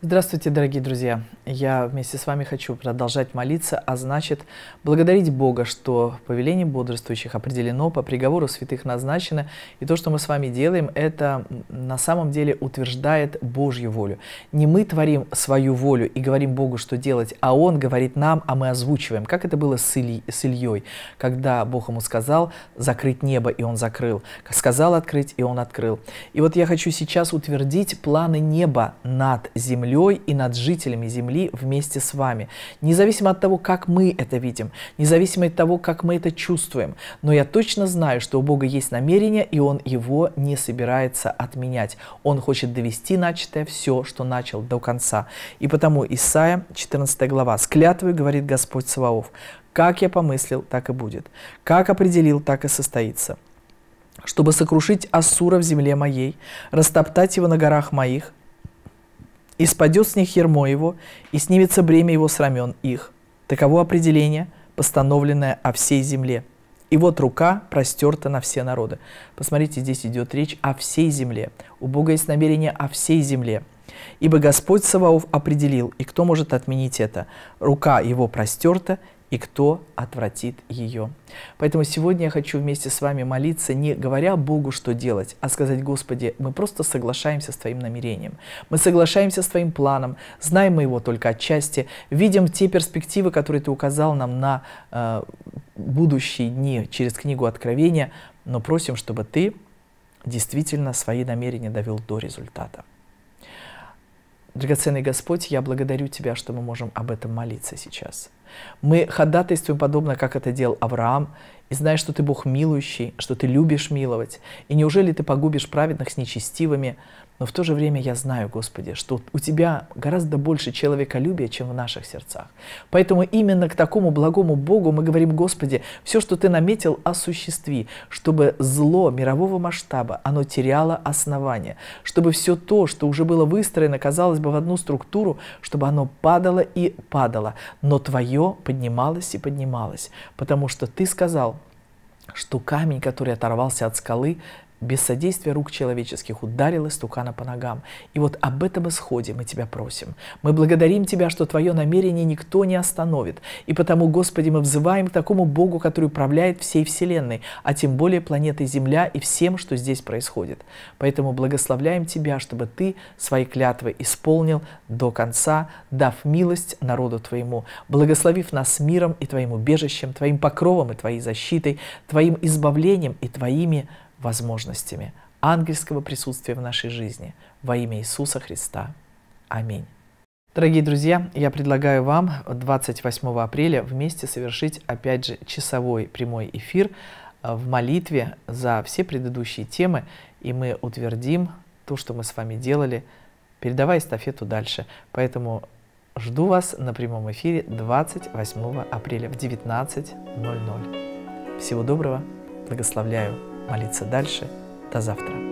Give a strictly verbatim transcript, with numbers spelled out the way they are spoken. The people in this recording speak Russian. Здравствуйте, дорогие друзья! Я вместе с вами хочу продолжать молиться, а значит благодарить Бога, что повеление бодрствующих определено, по приговору святых назначено, и то, что мы с вами делаем, это на самом деле утверждает Божью волю. Не мы творим свою волю и говорим Богу, что делать, а Он говорит нам, а мы озвучиваем. Как это было с, Иль... с Ильей, когда Бог ему сказал закрыть небо, и он закрыл, сказал открыть, и он открыл. И вот я хочу сейчас утвердить планы неба над землей и над жителями Земли вместе с вами. Независимо от того, как мы это видим, независимо от того, как мы это чувствуем, но я точно знаю, что у Бога есть намерение, и Он его не собирается отменять. Он хочет довести начатое, все, что начал, до конца. И потому Исаия, четырнадцатая глава. «С клятвой говорит Господь Саваоф, как я помыслил, так и будет, как определил, так и состоится, чтобы сокрушить Ассура в земле моей, растоптать его на горах моих, и спадет с них ярмо его, и снимется бремя его с рамен их. Таково определение, постановленное о всей земле. И вот рука простерта на все народы». Посмотрите, здесь идет речь о всей земле. У Бога есть намерение о всей земле. «Ибо Господь Саваоф определил, и кто может отменить это? Рука его простерта, и кто отвратит ее?» Поэтому сегодня я хочу вместе с вами молиться, не говоря Богу, что делать, а сказать: «Господи, мы просто соглашаемся с Твоим намерением, мы соглашаемся с Твоим планом, знаем мы его только отчасти, видим те перспективы, которые Ты указал нам на э, будущие дни через книгу Откровения, но просим, чтобы Ты действительно свои намерения довел до результата». Драгоценный Господь, я благодарю Тебя, что мы можем об этом молиться сейчас. Мы ходатайствуем подобно, как это делал Авраам, и зная, что Ты Бог милующий, что Ты любишь миловать, и неужели Ты погубишь праведных с нечестивыми? Но в то же время я знаю, Господи, что у Тебя гораздо больше человеколюбия, чем в наших сердцах. Поэтому именно к такому благому Богу мы говорим: «Господи, все, что Ты наметил, осуществи, чтобы зло мирового масштаба, оно теряло основание, чтобы все то, что уже было выстроено, казалось бы, в одну структуру, чтобы оно падало и падало, но Твое поднималось и поднималось, потому что Ты сказал, что камень, который оторвался от скалы, без содействия рук человеческих ударил истукана по ногам». И вот об этом исходе мы Тебя просим. Мы благодарим Тебя, что Твое намерение никто не остановит. И потому, Господи, мы взываем к такому Богу, который управляет всей Вселенной, а тем более планетой Земля и всем, что здесь происходит. Поэтому благословляем Тебя, чтобы Ты свои клятвы исполнил до конца, дав милость народу Твоему, благословив нас миром и Твоим убежищем, Твоим покровом и Твоей защитой, Твоим избавлением и Твоими возможностями ангельского присутствия в нашей жизни. Во имя Иисуса Христа. Аминь. Дорогие друзья, я предлагаю вам двадцать восьмого апреля вместе совершить опять же часовой прямой эфир в молитве за все предыдущие темы, и мы утвердим то, что мы с вами делали, передавая эстафету дальше. Поэтому жду вас на прямом эфире двадцать восьмого апреля в девятнадцать ноль ноль. Всего доброго, благословляю молиться дальше. До завтра.